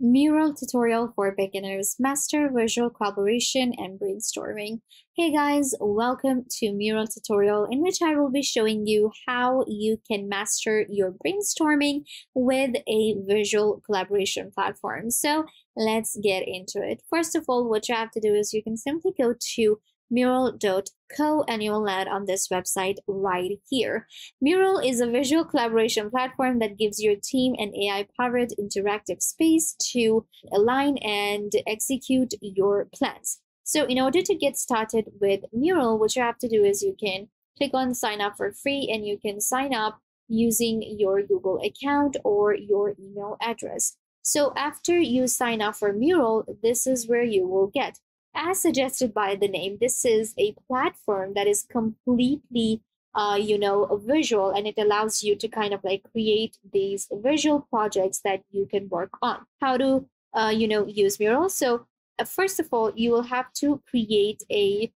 Mural tutorial for beginners, master visual collaboration and brainstorming. Hey guys, welcome to Mural tutorial, in which I will be showing you how you can master your brainstorming with a visual collaboration platform. So let's get into it. First of all, what you have to do is you can simply go to mural.co and you'll land on this website right here. Mural is a visual collaboration platform that gives your team an AI-powered interactive space to align and execute your plans. So in order to get started with Mural, what you have to do is you can click on sign up for free, and you can sign up using your Google account or your email address. So after you sign up for Mural, this is where you will get. As suggested by the name, this is a platform that is completely, visual, and it allows you to kind of like create these visual projects that you can work on. How to, use Mural. So first of all, you will have to create a,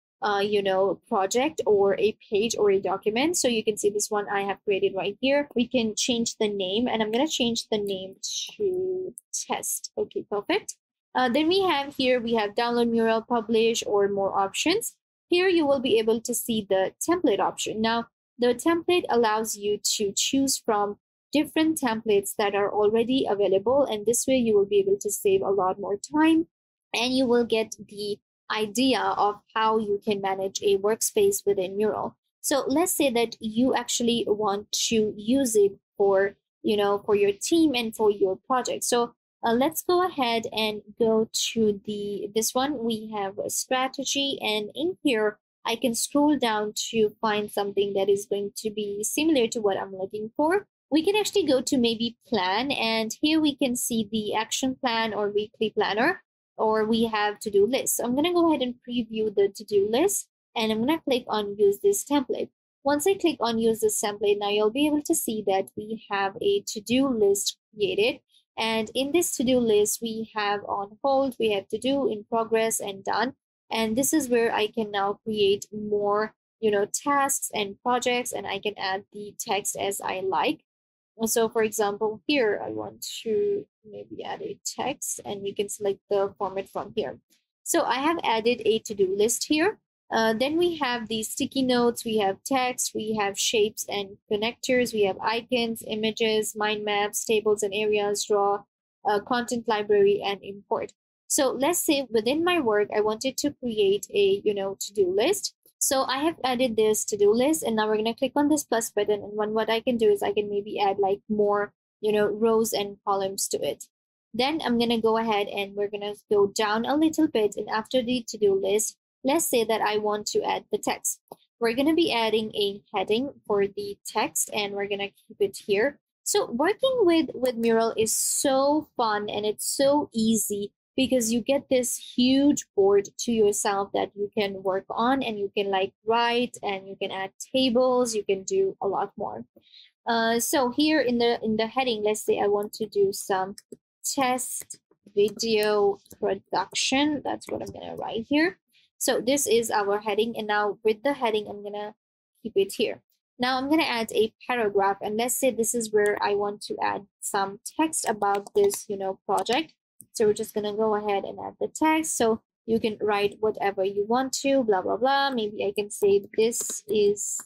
project or a page or a document. So you can see this one I have created right here. We can change the name, and I'm going to change the name to test. Okay, perfect. Then we have download Mural, publish, or more options. Here you will be able to see the template option. Now, the template allows you to choose from different templates that are already available, and this way you will be able to save a lot more time, and you will get the idea of how you can manage a workspace within Mural. So let's say that you actually want to use it for, for your team and for your project. So let's go ahead and go to this one. We have a strategy, and in here I can scroll down to find something that is going to be similar to what I'm looking for. We can actually go to maybe plan, and here we can see the action plan or weekly planner, or we have to-do list. So I'm going to go ahead and preview the to-do list, and I'm going to click on use this template. Once I click on use this template, now you'll be able to see that we have a to-do list created. And in this to-do list, we have on hold, we have to do, in progress, and done. And this is where I can now create more, tasks and projects, and I can add the text as I like. So for example, here, I want to maybe add a text, and we can select the format from here. So I have added a to-do list here. Then we have the sticky notes, we have text, we have shapes and connectors, we have icons, images, mind maps, tables and areas, draw, content library, and import. So let's say within my work, I wanted to create a, to-do list. So I have added this to-do list, and now we're going to click on this plus button. And then what I can do is I can maybe add like more, rows and columns to it. Then I'm going to go ahead and we're going to go down a little bit. And after the to-do list, let's say that I want to add the text. We're going to be adding a heading for the text, and we're going to keep it here. So working with Mural is so fun, and it's so easy because you get this huge board to yourself that you can work on, and you can like write, and you can add tables, you can do a lot more. So here in the heading, let's say I want to do some test video production. That's what I'm going to write here. So this is our heading, and now with the heading, I'm going to keep it here. Now I'm going to add a paragraph, and let's say this is where I want to add some text about this, project. So we're just going to go ahead and add the text. So you can write whatever you want to, blah, blah, blah. Maybe I can say this is...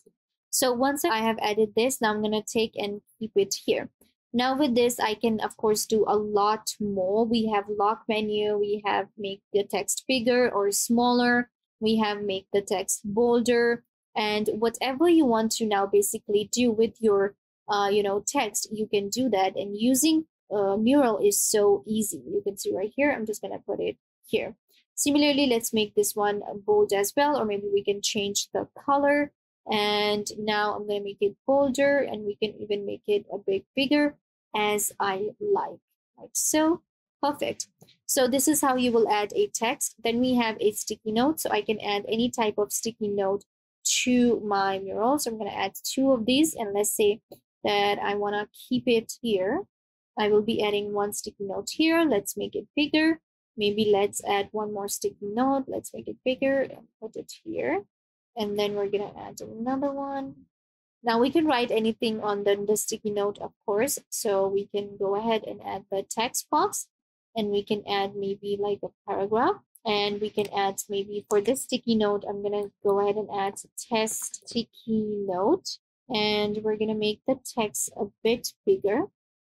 So once I have added this, now I'm going to take and keep it here. Now with this, I can, of course, do a lot more. We have lock menu, we have make the text bigger or smaller, we have make the text bolder, and whatever you want to now basically do with your, text, you can do that. And using Mural is so easy. You can see right here, I'm just going to put it here. Similarly, let's make this one bold as well, or maybe we can change the color. And now I'm going to make it bolder, and we can even make it a bit bigger as I like so. Perfect. So this is how you will add a text. Then we have a sticky note, so I can add any type of sticky note to my Mural. So I'm going to add two of these, and let's say that I want to keep it here. I will be adding one sticky note here. Let's make it bigger. Maybe let's add one more sticky note. Let's make it bigger and put it here. And then we're going to add another one. Now we can write anything on the sticky note, of course. So we can go ahead and add the text box. and we can add maybe like a paragraph, and we can add maybe for this sticky note, I'm going to go ahead and add test sticky note, and we're going to make the text a bit bigger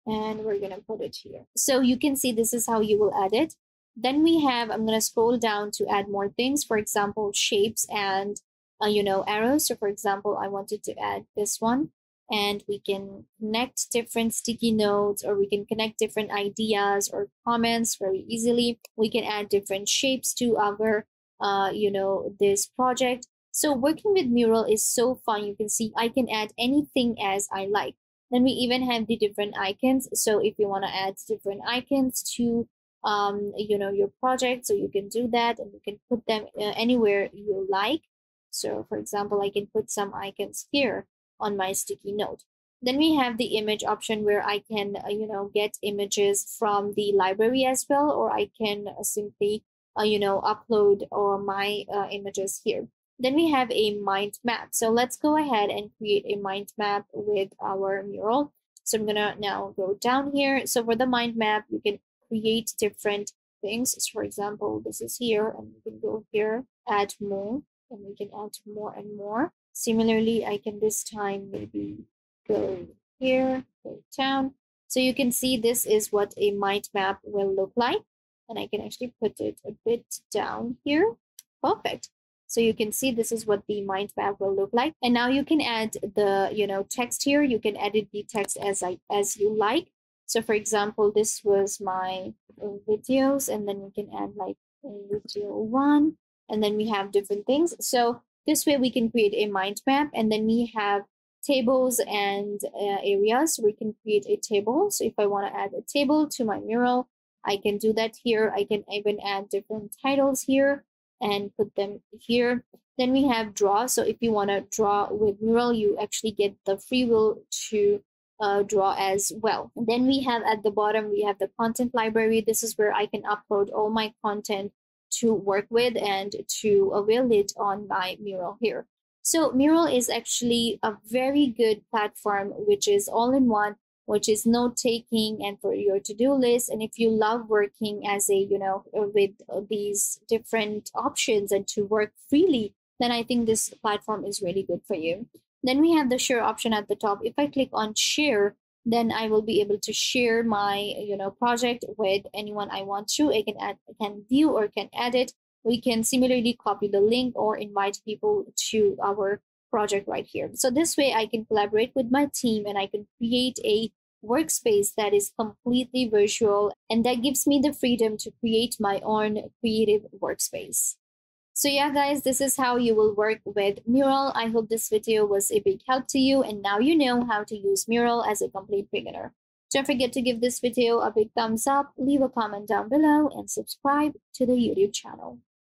and we're going to put it here. So you can see this is how you will add it. Then we have, I'm going to scroll down to add more things, for example, shapes and, arrows. So for example, I wanted to add this one, and we can connect different sticky notes, or we can connect different ideas or comments very easily. We can add different shapes to our, this project. So working with Mural is so fun. You can see I can add anything as I like. Then we even have the different icons. So if you want to add different icons to your project, so you can do that, and you can put them anywhere you like. So for example, I can put some icons here on my sticky note. Then we have the image option where I can get images from the library as well, or I can simply upload my images here. Then we have a mind map. So let's go ahead and create a mind map with our mural. So I'm gonna now go down here. So for the mind map, you can create different things. So for example, this is here, and we can go here, add more, and we can add more and more. Similarly, I can this time maybe go here, go down. So you can see this is what a mind map will look like. And I can actually put it a bit down here. Perfect. So you can see this is what the mind map will look like. And now you can add the text here. You can edit the text as you like. So for example, this was my videos, and then you can add like video one, and then we have different things. So this way we can create a mind map, and then we have tables and areas. We can create a table. So if I want to add a table to my mural, I can do that here. I can even add different titles here and put them here. Then we have draw. So if you want to draw with Mural, you actually get the free will to draw as well. And then we have at the bottom, we have the content library. This is where I can upload all my content to work with and to avail it on my mural here. So Mural is actually a very good platform, which is all in one, which is note taking and for your to-do list. And if you love working as a, with these different options and to work freely, then I think this platform is really good for you. Then we have the share option at the top. If I click on share, then I will be able to share my project with anyone I want to. I can add, can view or can edit. We can similarly copy the link or invite people to our project right here. So this way I can collaborate with my team, and I can create a workspace that is completely virtual, and that gives me the freedom to create my own creative workspace. So yeah guys, this is how you will work with Mural. I hope this video was a big help to you, and now you know how to use Mural as a complete beginner. Don't forget to give this video a big thumbs up, leave a comment down below, and subscribe to the YouTube channel.